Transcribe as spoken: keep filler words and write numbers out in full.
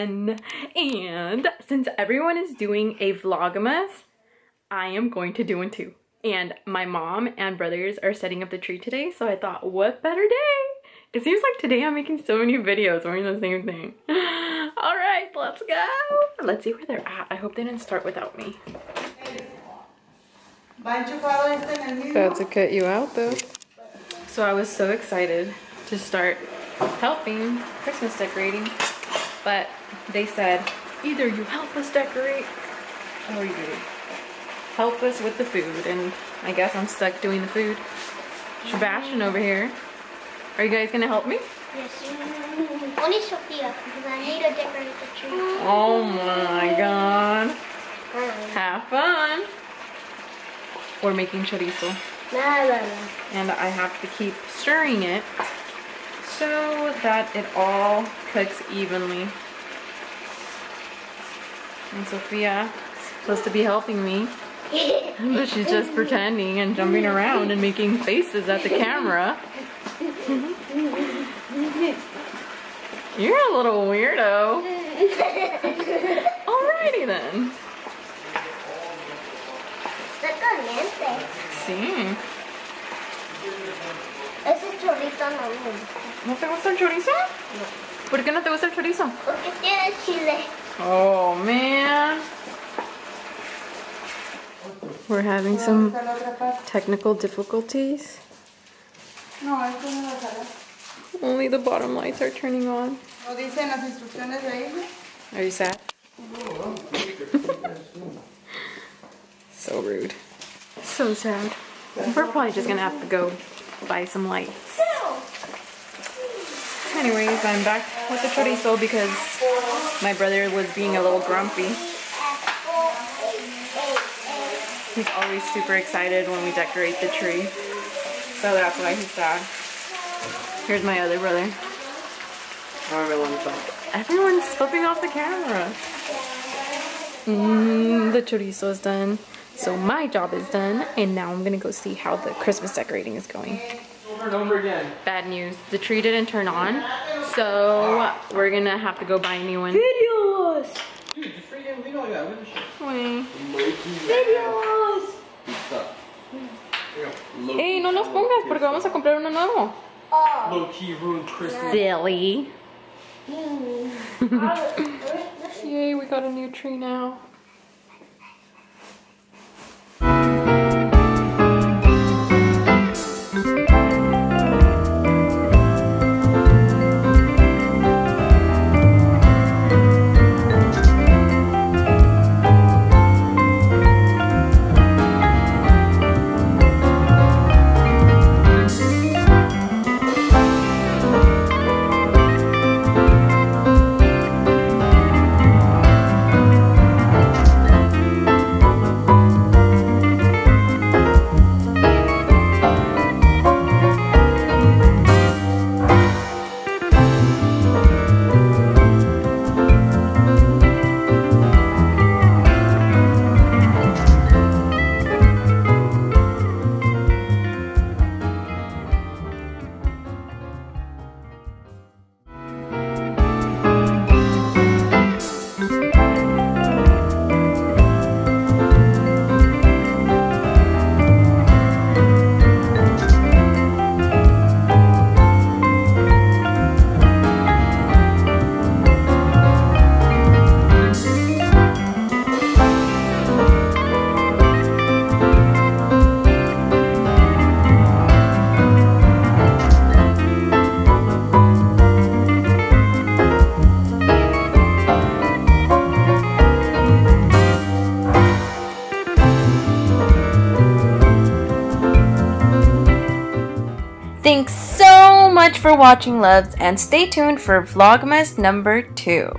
again. And since everyone is doing a Vlogmas, I am going to do one too. And my mom and brothers are setting up the tree today, so I thought, what better day? It seems like today I'm making so many videos wearing the same thing. All right, let's go. Let's see where they're at. I hope they didn't start without me. About to cut you out though. So I was so excited to start helping Christmas decorating, but they said, either you help us decorate or you help us with the food, and I guess I'm stuck doing the food. Sebastian over here. Are you guys gonna help me? Yes. Only Sophia, because I need to decorate the tree. Oh my god. Have fun. We're making chorizo. And I have to keep stirring it so that it all cooks evenly. And Sophia is supposed to be helping me, but she's just pretending and jumping around and making faces at the camera. You're a little weirdo. Alrighty then. Sí. Ese chorizo no me gusta. ¿No te gusta el chorizo? No. ¿Por qué no te gusta el chorizo? Porque tiene chile. Oh man. We're having some technical difficulties. No, esto no lo sale. Only the bottom lights are turning on. ¿No dicen las instrucciones de ahí? Are you sad? So rude. So sad. We're probably just gonna have to go buy some lights. Anyways, I'm back with the chorizo because my brother was being a little grumpy. He's always super excited when we decorate the tree, so that's why he's sad. Here's my other brother. Everyone's off. Everyone's flipping off the camera. Mm, the chorizo is done. So my job is done, and now I'm gonna go see how the Christmas decorating is going. Over and over again. Bad news, the tree didn't turn on, so we're gonna have to go buy a new one. Videos! Dude, the tree didn't read all that, what is it? Wait. Videos! Hey, no nos pongas porque vamos a comprar uno nuevo. Low-key ruined Christmas. Silly. Yay, we got a new tree now. Thanks so much for watching, loves, and stay tuned for Vlogmas number two.